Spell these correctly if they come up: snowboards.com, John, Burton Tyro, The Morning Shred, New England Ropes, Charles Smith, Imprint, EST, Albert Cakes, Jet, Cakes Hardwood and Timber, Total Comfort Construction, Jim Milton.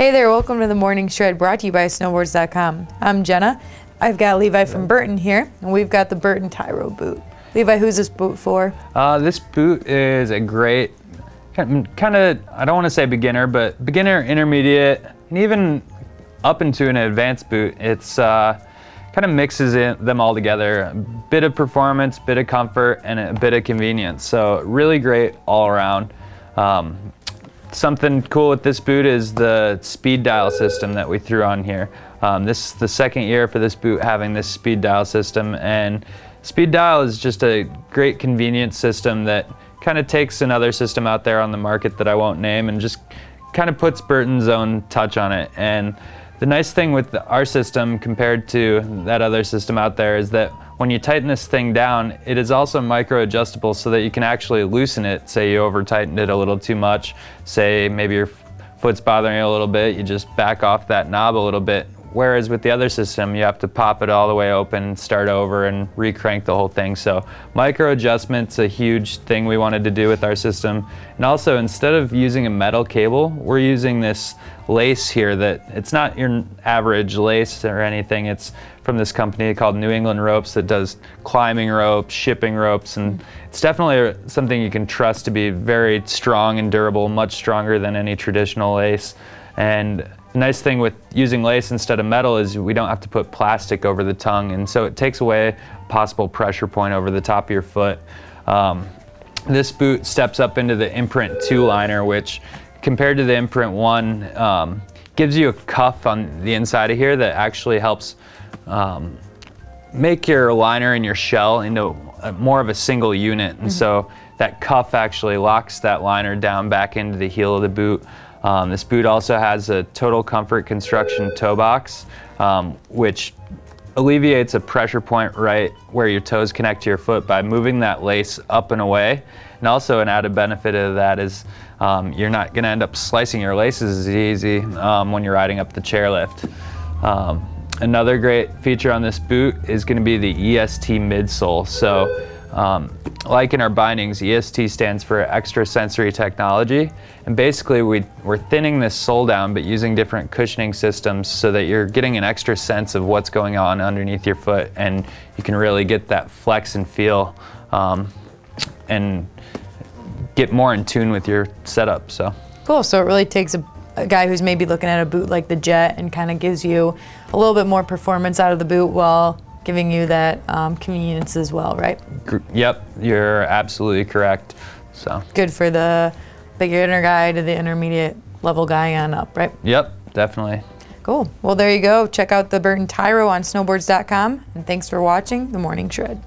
Hey there, welcome to The Morning Shred, brought to you by snowboards.com. I'm Jenna. I've got Levi from Burton here, and we've got the Burton Tyro boot. Levi, who's this boot for? This boot is a great, kind of, I don't want to say beginner, but beginner, intermediate, and even up into an advanced boot. It's kind of mixes them all together, a bit of performance, bit of comfort, and a bit of convenience. So really great all around. Something cool with this boot is the speed dial system that we threw on here. This is the second year for this boot having this speed dial system, and speed dial is just a great convenience system that kind of takes another system out there on the market that I won't name and just kind of puts Burton's own touch on it. And the nice thing with our system compared to that other system out there is that when you tighten this thing down, it is also micro adjustable so that you can actually loosen it. Say you over tightened it a little too much, say maybe your foot's bothering you a little bit, you just back off that knob a little bit. Whereas with the other system, you have to pop it all the way open, start over, and re-crank the whole thing. So micro adjustment's a huge thing we wanted to do with our system. And also, instead of using a metal cable, we're using this lace here that it's not your average lace or anything. It's from this company called New England Ropes that does climbing ropes, shipping ropes, and it's definitely something you can trust to be very strong and durable, much stronger than any traditional lace. And the nice thing with using lace instead of metal is we don't have to put plastic over the tongue, and so it takes away possible pressure point over the top of your foot. This boot steps up into the Imprint 2 liner, which compared to the Imprint 1 gives you a cuff on the inside of here that actually helps make your liner and your shell into more of a single unit. And so that cuff actually locks that liner down back into the heel of the boot. This boot also has a Total Comfort Construction toe box, which alleviates a pressure point right where your toes connect to your foot by moving that lace up and away. And also an added benefit of that is you're not going to end up slicing your laces as easy when you're riding up the chairlift. Another great feature on this boot is going to be the EST midsole. So, like in our bindings, EST stands for extrasensory technology, and basically we're thinning this sole down but using different cushioning systems so that you're getting an extra sense of what's going on underneath your foot, and you can really get that flex and feel and get more in tune with your setup. So cool. So it really takes a guy who's maybe looking at a boot like the Jet and kind of gives you a little bit more performance out of the boot while giving you that convenience as well, right? Yep, you're absolutely correct. So good for the beginner guy to the intermediate level guy on up, right? Yep, definitely. Cool. Well, there you go. Check out the Burton Tyro on snowboards.com, and thanks for watching The Morning Shred.